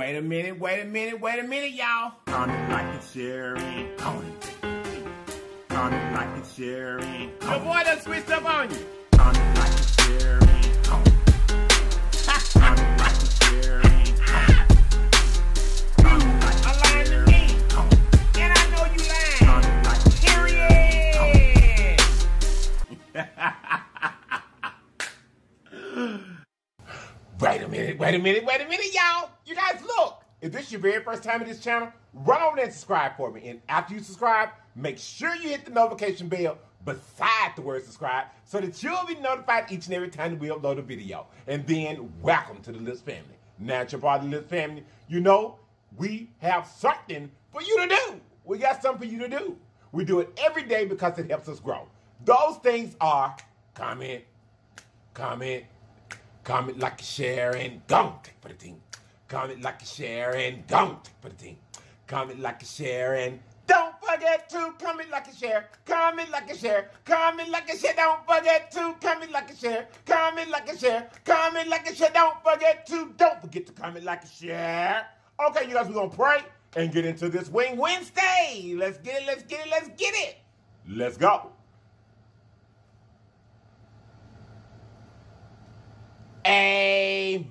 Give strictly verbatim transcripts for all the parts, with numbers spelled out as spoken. Wait a minute, wait a minute, wait a minute, y'all. On it like it's Sherry Conan. On it like it's Sherry Conan. The boy done switched up on you. On it like it's Sherry Conan. On it like it's Sherry Conan. I lied to me. And I know you lied. On it like it's Sherry. Wait a minute, wait a minute, wait a minute, y'all. You guys, look, if this is your very first time in this channel, run on and subscribe for me. And after you subscribe, make sure you hit the notification bell beside the word subscribe so that you'll be notified each and every time we upload a video. And then, welcome to the Lips family. Now that you're part of the Lips family, you know, we have something for you to do. We got something for you to do. We do it every day because it helps us grow. Those things are comment, comment, comment like share, and go for the team. Comment like a share and don't for the team. Comment like a share and don't forget to comment like a share. Comment like a share. Comment like a share. Don't forget to comment like a share. Comment like a share. Comment like a share. Don't forget to don't forget to comment like a share. Okay, you guys, we're gonna pray and get into this Wing Wednesday. Let's get it. Let's get it. Let's get it. Let's go. Amen.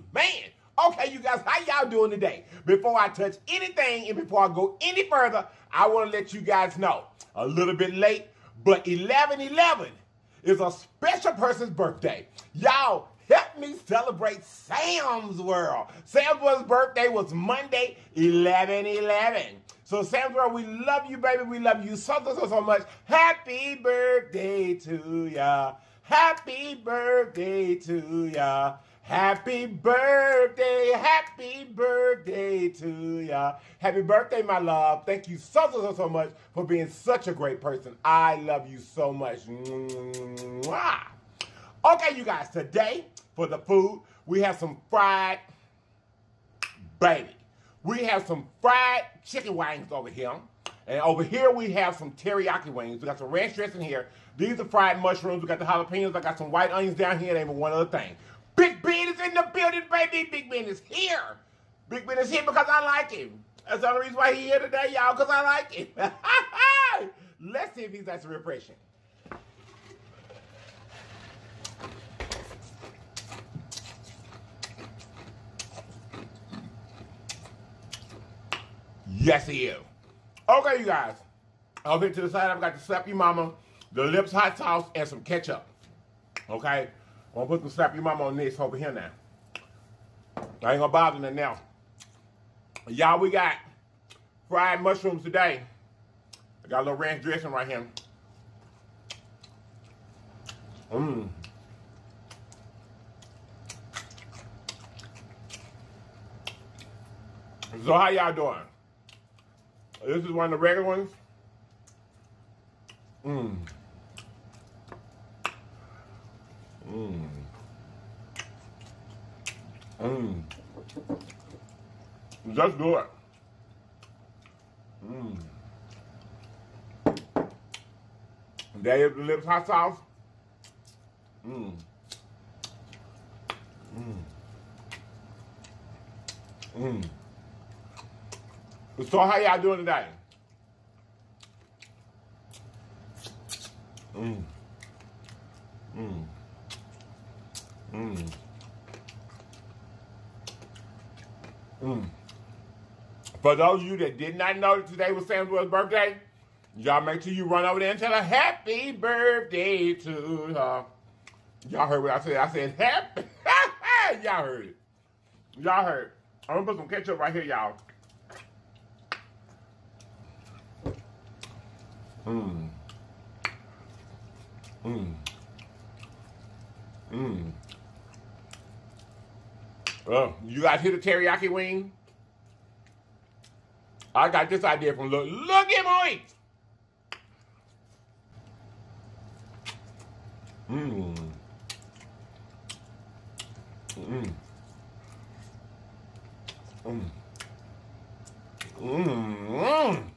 Okay, you guys, how y'all doing today? Before I touch anything and before I go any further, I want to let you guys know, a little bit late, but eleven eleven is a special person's birthday. Y'all, help me celebrate Sam's World. Sam's World's birthday was Monday, eleven eleven. So, Sam's World, we love you, baby. We love you so, so, so much. Happy birthday to ya. Happy birthday to ya. Happy birthday, happy birthday to ya. Happy birthday, my love. Thank you so, so, so, so much for being such a great person. I love you so much. Mwah. Okay, you guys, today for the food, we have some fried, baby. We have some fried chicken wings over here. And over here, we have some teriyaki wings. We got some ranch dressing here. These are fried mushrooms. We got the jalapenos. I got some white onions down here. They were one other thing. Big Ben is in the building, baby. Big Ben is here. Big Ben is here because I like him. That's the only reason why he's here today, y'all, because I like him. Let's see if he's got some refreshing. Yes, he is. Okay, you guys. Over here to the side, I've got the Slappy Mama, the Lips hot sauce, and some ketchup. Okay? I'm gonna put some Slappy Mama on this over here now. I ain't gonna bother nothing now. Y'all, we got fried mushrooms today. I got a little ranch dressing right here. Mmm. So how y'all doing? This is one of the regular ones. Mmm. Mmm. Mmm. That's good. Mmm. That is the Lips hot sauce. Mmm. Mmm. Mmm. So how y'all doing today? Mmm. Mmm. Mmm. Mmm. For those of you that did not know that today was Sam's World's birthday, y'all make sure you run over there and tell her happy birthday to her. Y'all heard what I said. I said happy. Y'all heard it. Y'all heard. I'm gonna put some ketchup right here, y'all. Mmm. Mmm. Mmm. Oh, you guys hear the teriyaki wing? I got this idea from Look LilGilmo Eats. Mmm. Mmm. Mmm. Mmm.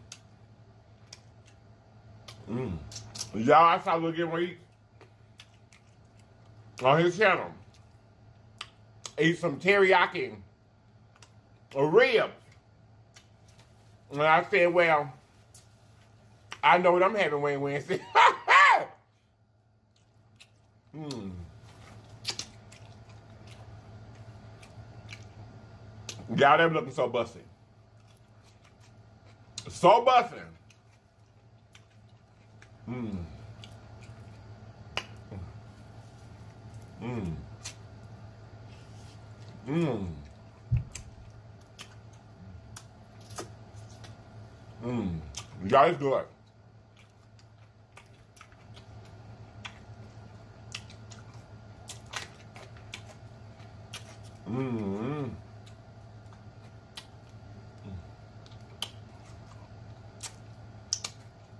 Mmm. Y'all, I saw LilGilmo Eats on his channel. Eat some teriyaki a rib. And I said, well, I know what I'm having Wayne Wednesday. mm. Y'all never looking so busted. So busted. Mmm. Mmm. Mmm. Mmm. Y'all, it's good. Mmm.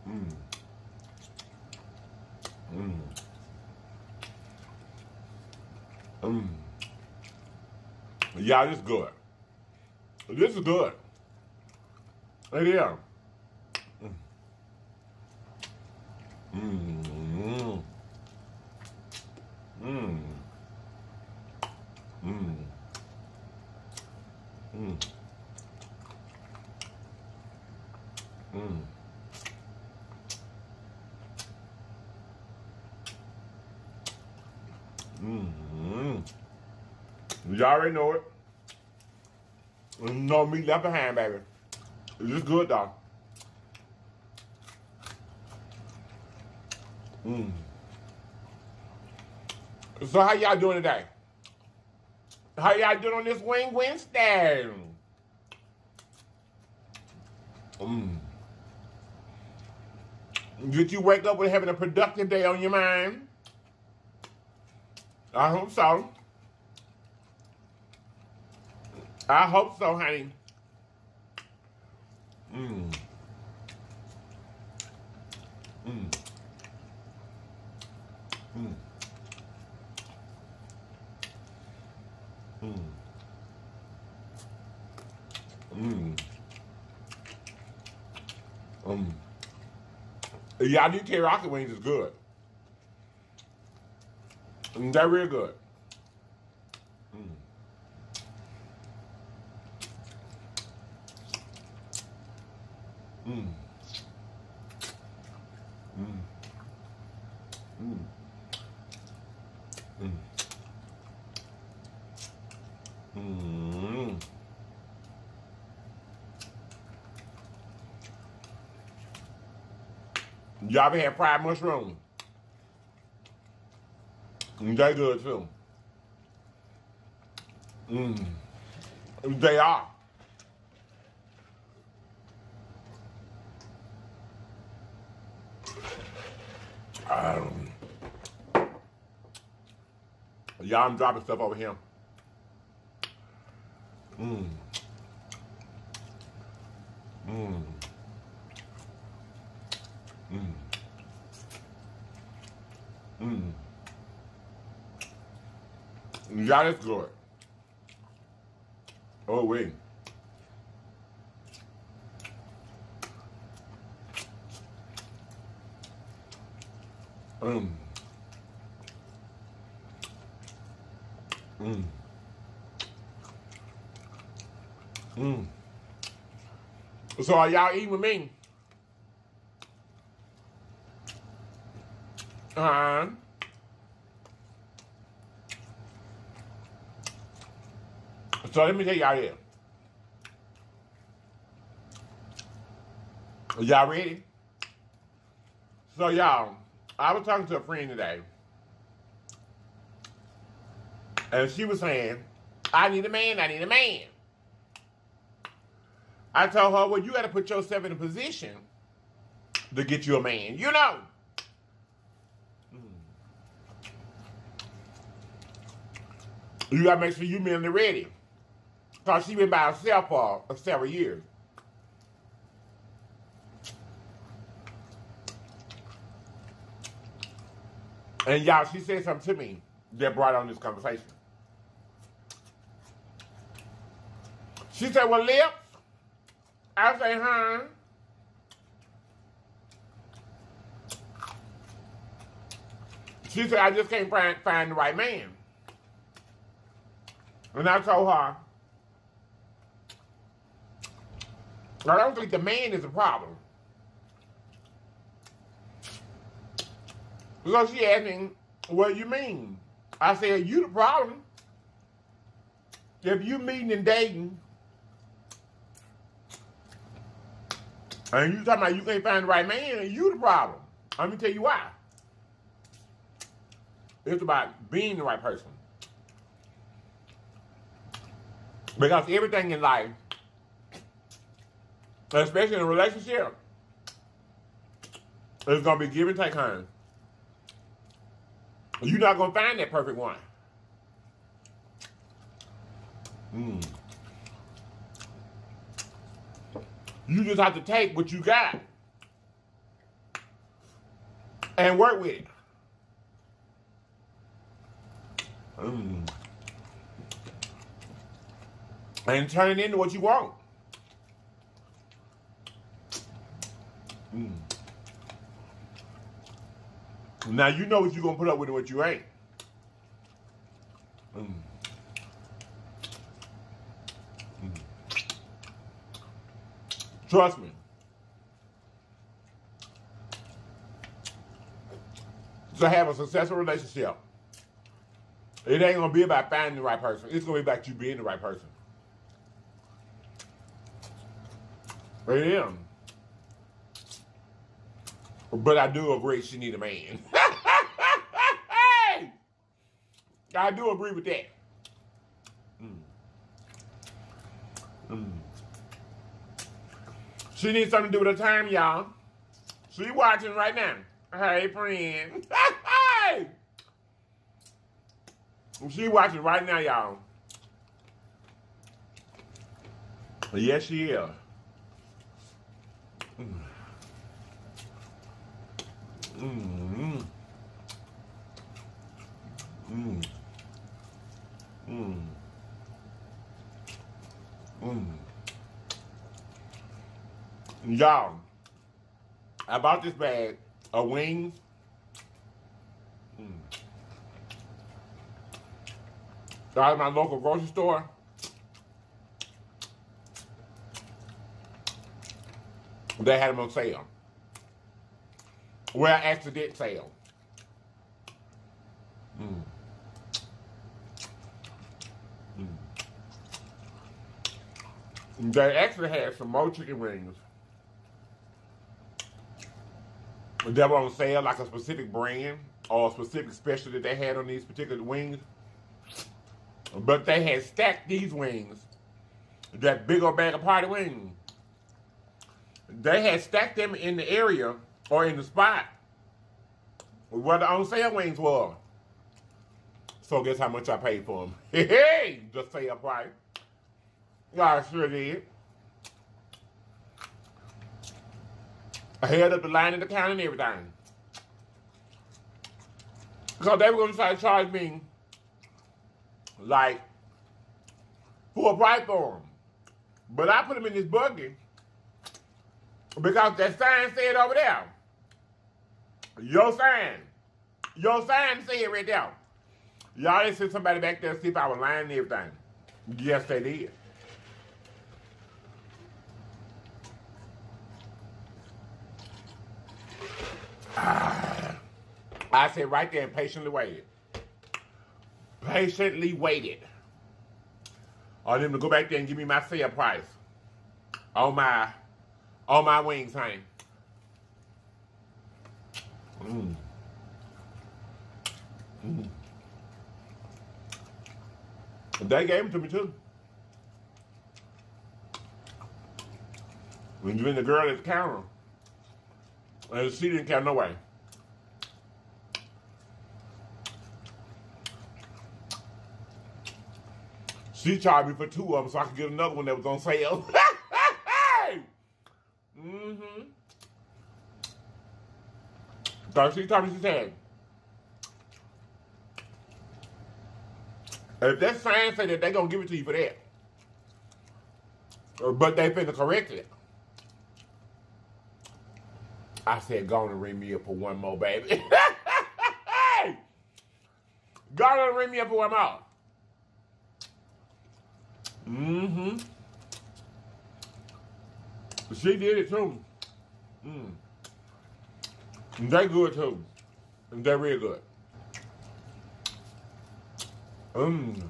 Mmm. Mmm. Mmm. Yeah, this is good. This is good. It is. Mmm. Mmm. Mmm. Mmm. Mmm. Mmm. Mmm. You already know it. There's no meat left behind, baby. It's good, though. Mmm. So how y'all doing today? How y'all doing on this Wing Wednesday? Mmm. Did you wake up with having a productive day on your mind? I hope so. I hope so, honey. Mmm. Mmm. Mmm. Mmm. Mmm. Mmm. Yeah, I do teriyaki wings is good. They're real good. Mm. Mm. Mm. Mm. Mm. Mm. Y'all ever had fried mushroom? They good too. Mmm. They are. Um, Y'all, I'm dropping stuff over here. Mmm. Mmm. Mmm. Mmm. Yeah, that's good. Oh, wait. Mmm. Mmm. Mmm. So, are y'all eating with me? Uh-huh. So let me tell y'all this. Y'all ready? So y'all, I was talking to a friend today. And she was saying, I need a man, I need a man. I told her, well, you gotta put yourself in a position to get you a man, you know. You gotta make sure you mentally ready. Because she's been by herself for several years. And y'all, she said something to me that brought on this conversation. She said, well, Lips, I say, huh? She said, I just can't find, find the right man. And I told her, I don't think the man is a problem. Because she asked me, what you mean? I said, you the problem. If you meeting and dating, and you talking about you can't find the right man, you the problem. Let me tell you why. It's about being the right person. Because everything in life, especially in a relationship, is going to be give and take, honey. You're not going to find that perfect one. Mm. You just have to take what you got and work with it. Mm. And turn it into what you want. Mm. Now you know what you're going to put up with and what you ain't. Mm. Mm. Trust me. To have a successful relationship, it ain't going to be about finding the right person. It's going to be about you being the right person. It is. But I do agree she need a man. I do agree with that. Mm. Mm. She needs something to do with her time, y'all. She watching right now. Hey, friend. She watching right now, y'all. Yes, she is. Mm. Mm. Mm. Mm. Mm. Y'all, I bought this bag of wings. Mm. Out of my local grocery store. They had them on sale. Well, accident sale. Mm. Mm. They actually had some more chicken wings that were on sale, like a specific brand or a specific special that they had on these particular wings. But they had stacked these wings, that big old bag of party wings. They had stacked them in the area or in the spot where the on sale wings were. So guess how much I paid for them? Hey, the sale price. Y'all sure did. I held up the line in the counter and everything. Because they were going to try to charge me like full price for them. But I put them in this buggy because that sign said over there. Your sign. Your sign said right there. Y'all didn't send somebody back there to see if I was lying and everything. Yes, they did. Ah, I said right there and patiently waited. Patiently waited. I want them to go back there and give me my sale price on my, on my wings, honey. Mm. Mm. They gave them to me too. When you been the girl at the counter, and she didn't count no way. She charged me for two of them so I could get another one that was on sale. Mm-hmm. So she told me, she said, if that sign say that, they gonna give it to you for that. But they finna correct it. I said, go on and ring me up for one more, baby. Go on and ring me up for one more. Mm-hmm. She did it too. Mm. They good too. They real good. Mmm.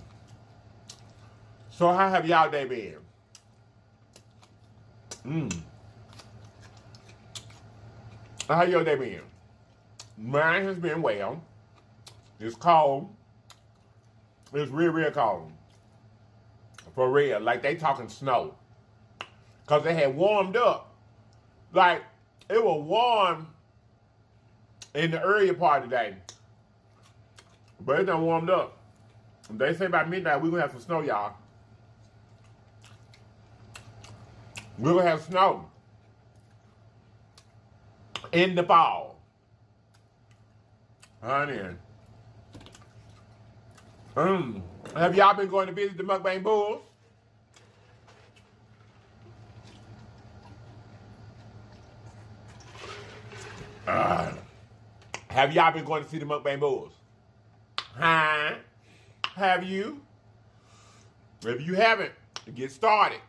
So how have y'all day been? Mmm. How your day been? Mine has been well. It's cold. It's real, real cold. For real. Like they talking snow. Because they had warmed up. Like it was warm in the earlier part of the day. But it done warmed up. They say by midnight we're going to have some snow, y'all. We're going to have snow. In the fall. Honey. Mm. Have y'all been going to visit the Mukbang Bulls? Uh, have y'all been going to see the Mukbang Bulls? Huh? Have you? If you haven't, get started.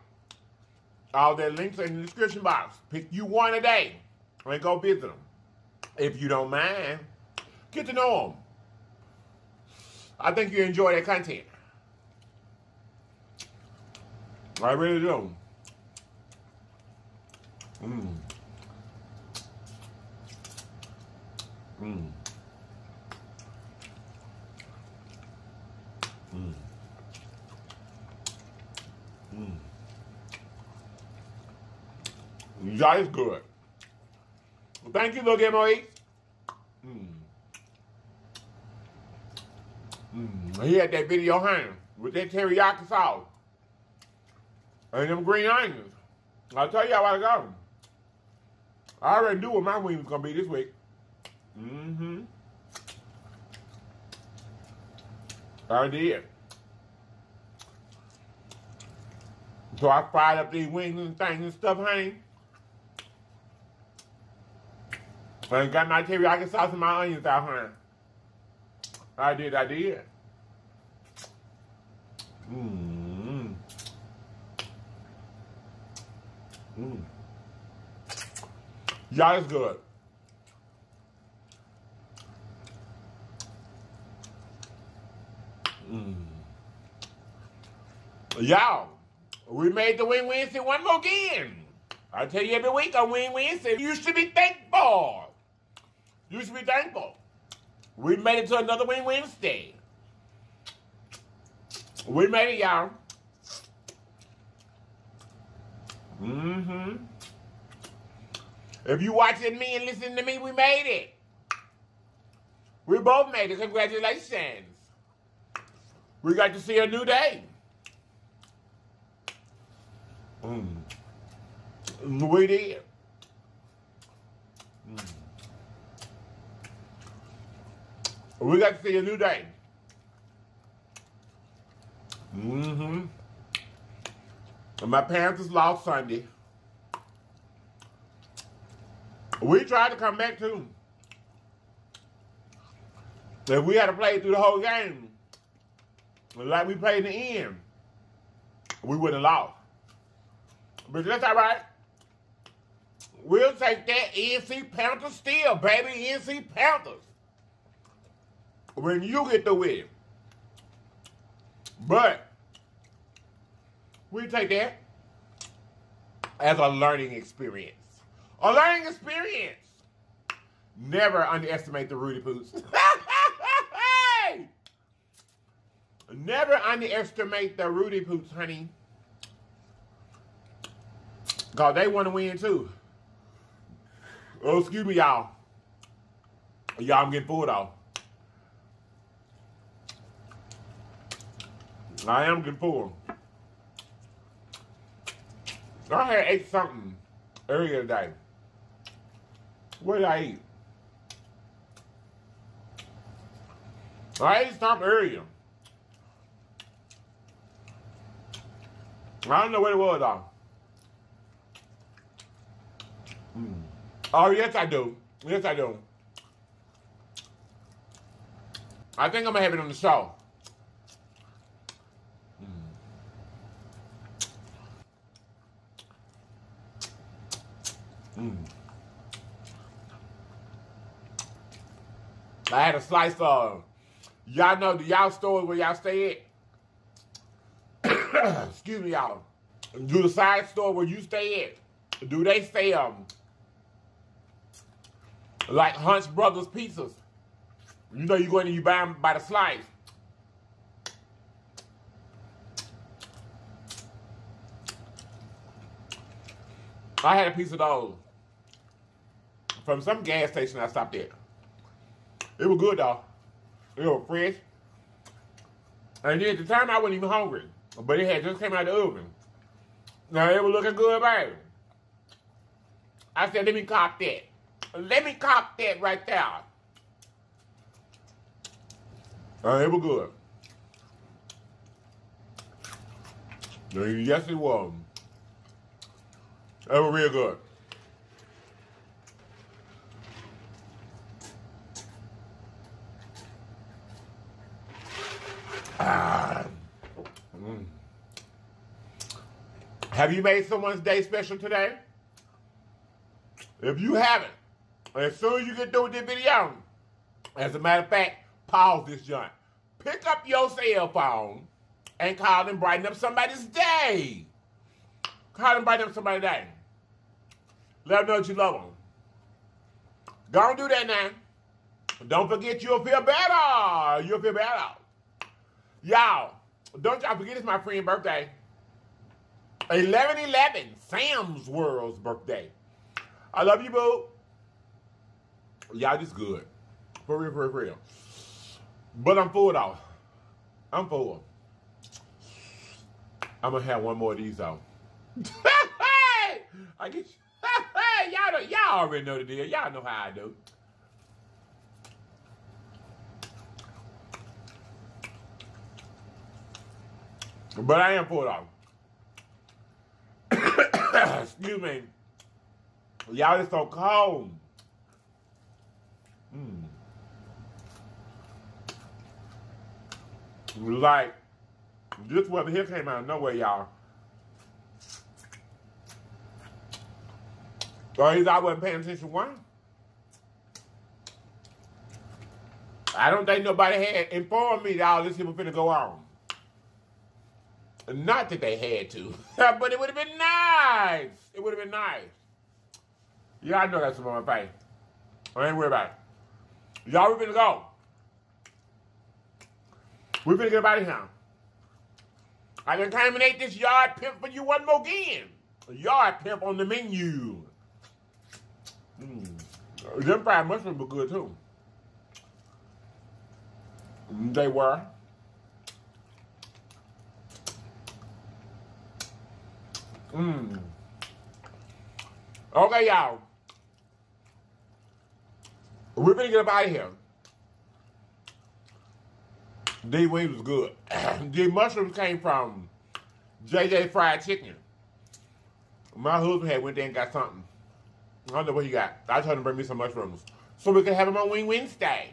All their links are in the description box. Pick you one a day and go visit them. If you don't mind, get to know them. I think you enjoy their content. I really do. Mmm. Mmm. Mmm. Mmm. That is good. Well, thank you, LilGilmo Eats. Mmm. Mmm. He had that video hanging with that teriyaki sauce and them green onions. I'll tell y'all what I got them. I already knew what my wings was gonna be this week. Mm-hmm. I did. So I fried up these wings and things and stuff, honey. And got my teriyaki sauce and my onions out, honey. I did, I did. Mmm. Mmm. Y'all, it's good. Mm. Y'all, we made the Wing Wednesday one more again. I tell you every week on Wing Wednesday, you should be thankful. You should be thankful. We made it to another Wing Wednesday. We made it, y'all. Mm-hmm. If you watching me and listening to me, we made it. We both made it. Congratulations. We got to see a new day. Mm. We did. Mm. We got to see a new day. Mm-hmm. And my Panthers lost Sunday. We tried to come back too. If we had to play through the whole game, like we played in the end, we wouldn't have lost. But that's all right. We'll take that N C Panthers still, baby, N C Panthers. When you get through with it. But we take that as a learning experience. A learning experience. Never underestimate the Rudy Poots. Never underestimate the Rudy Poots, honey. Because they want to win, too. Oh, excuse me, y'all. Y'all, I'm getting full, though. I am getting full. I had ate something earlier today. What did I eat? I ate something earlier. I don't know what it was, though. Mm. Oh, yes, I do. Yes, I do. I think I'm going to have it on the show. Mm. Mm. I had a slice of, y'all know, do y'all stores where y'all stay at? Excuse me, y'all. Do the side store where you stay at, do they stay um like Hunt's Brothers Pizzas? You know you go in and you buy them by the slice. I had a piece of those from some gas station I stopped at. It was good though. It was fresh. And then at the time I wasn't even hungry. But it had just came out of the oven. Now it was looking good, baby. I said, let me cop that. Let me cop that right there. Uh, it was good. Yes, it was. It was real good. Ah. Mm. Have you made someone's day special today? If you haven't, as soon as you get done with this video, as a matter of fact, pause this joint. Pick up your cell phone and call and brighten up somebody's day. Call and brighten up somebody's day. Let them know that you love them. Don't do that now. Don't forget, you'll feel better. You'll feel better. Y'all, don't y'all forget it's my friend's birthday. eleven eleven, Sam's World's birthday. I love you, boo. Y'all just good. For real, for real, for real. But I'm full, though. I'm full. I'm going to have one more of these, though. I get you. Y'all already know the deal. Y'all know how I do. But I am full, though. Excuse me. Y'all is so cold. Mm. Like, this weather here came out of nowhere, y'all. So he's I wasn't paying attention one. I don't think nobody had informed me that all this shit was finna go on. Not that they had to, but it would have been nice. It would have been nice. Yeah, I know that's what I'm paying. I ain't worried about it. Y'all, we finna go. We finna get out of here. I can terminate this yard pimp for you one more again. Yard pimp on the menu. Mm. Them fried mushrooms were good too. They were. Mmm. Okay, y'all. We're gonna get up out of here. These wings was good. The mushrooms came from J J Fried Chicken. My husband had went there and got something. I don't know what he got. I told him to bring me some mushrooms so we could have them on Wing Wednesday.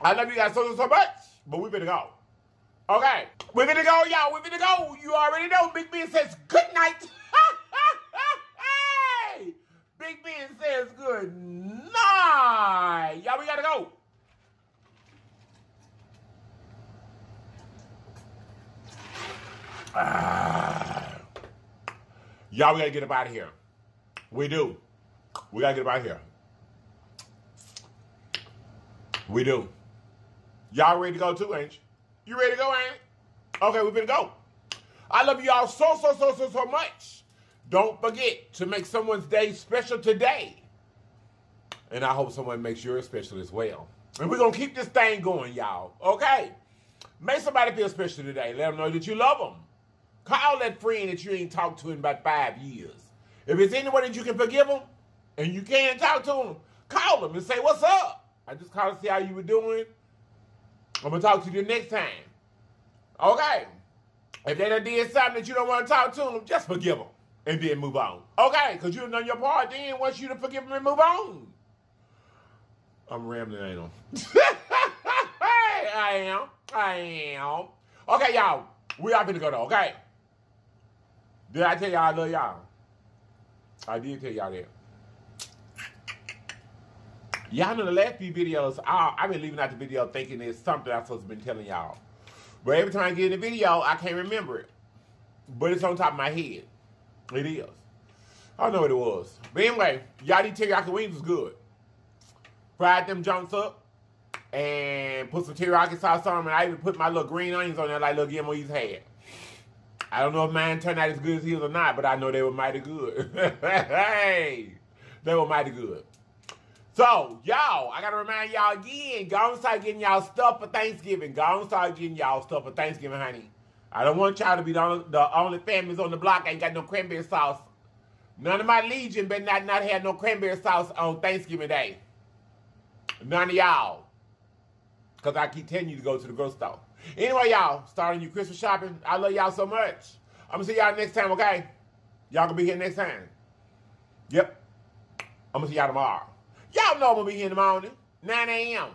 I love you guys so, so much, but we better go. Okay, we're gonna go, y'all. We're gonna go. You already know. Big Ben says good night. Hey! Big Ben says good night. Y'all, we gotta go. Uh, y'all, we gotta get up out of here. We do. We gotta get up out of here. We do. Y'all ready to go too, ain't you? You ready to go, ain't you? Okay, we're finna go. I love y'all so, so, so, so, so much. Don't forget to make someone's day special today. And I hope someone makes yours special as well. And we're gonna keep this thing going, y'all. Okay? Make somebody feel special today. Let them know that you love them. Call that friend that you ain't talked to in about five years. If it's anyone that you can forgive them and you can't talk to them, call them and say, what's up? I just called to see how you were doing. I'm going to talk to you next time. Okay. If they done did something that you don't want to talk to them, just forgive them and then move on. Okay, because you've done your part then once you to forgive them and move on. I'm rambling, ain't I? I am. I am. Okay, y'all. We are finna go though, okay? Did I tell y'all I love y'all? I did tell y'all that. Y'all know the last few videos, I, I've been leaving out the video thinking it's something I'm supposed to been telling y'all. But every time I get in the video, I can't remember it. But it's on top of my head. It is. I don't know what it was. But anyway, y'all need teriyaki wings was good. Fried them junks up and put some teriyaki sauce on them. And I even put my little green onions on there like LilGilmo Eats had. I don't know if mine turned out as good as his or not, but I know they were mighty good. Hey! They were mighty good. So, y'all, I got to remind y'all again, go on and start getting y'all stuff for Thanksgiving. Go on and start getting y'all stuff for Thanksgiving, honey. I don't want y'all to be the only, the only families on the block. I ain't got no cranberry sauce. None of my Legion better not, not have no cranberry sauce on Thanksgiving Day. None of y'all. Because I keep telling you to go to the grocery store. Anyway, y'all, starting your Christmas shopping. I love y'all so much. I'm going to see y'all next time, okay? Y'all going to be here next time. Yep. I'm going to see y'all tomorrow. Y'all know I'm going to be here in the morning, nine A M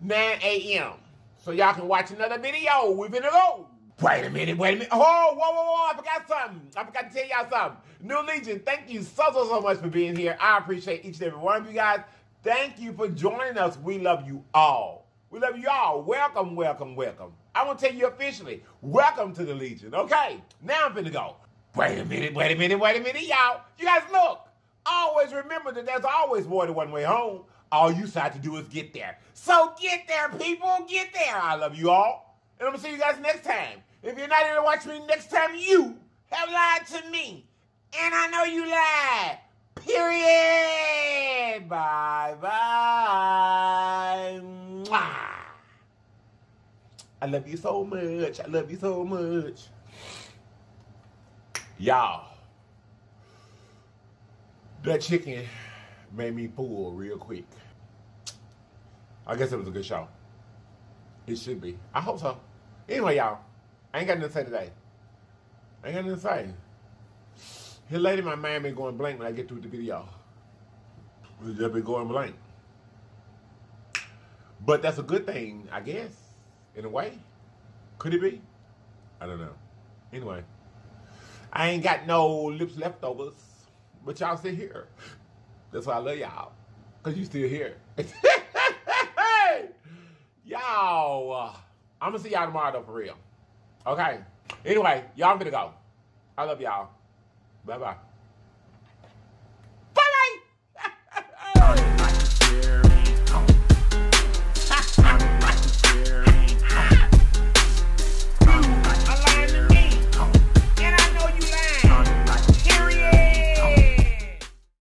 nine A M So y'all can watch another video. We're going to go. Wait a minute, wait a minute. Oh, whoa, whoa, whoa. I forgot something. I forgot to tell y'all something. New Legion, thank you so, so, so much for being here. I appreciate each and every one of you guys. Thank you for joining us. We love you all. We love you all. Welcome, welcome, welcome. I want to tell you officially, welcome to the Legion, okay? Now I'm finna go. Wait a minute, wait a minute, wait a minute, y'all. You guys look. Always remember that there's always more than one way home. All you have to do is get there. So get there, people. Get there. I love you all. And I'm going to see you guys next time. If you're not here to watch me next time, you have lied to me. And I know you lied. Period. Bye-bye. Mwah. I love you so much. I love you so much. Y'all. That chicken made me full real quick. I guess it was a good show. It should be. I hope so. Anyway, y'all, I ain't got nothing to say today. I ain't got nothing to say. Here lately, my mind been going blank when I get through the video. It's just been going blank. But that's a good thing, I guess, in a way. Could it be? I don't know. Anyway, I ain't got no lips leftovers. But y'all still here. That's why I love y'all. Because you still here. Y'all. I'm going to see y'all tomorrow, though, for real. Okay. Anyway, y'all, I'm going to go. I love y'all. Bye-bye. Bye-bye.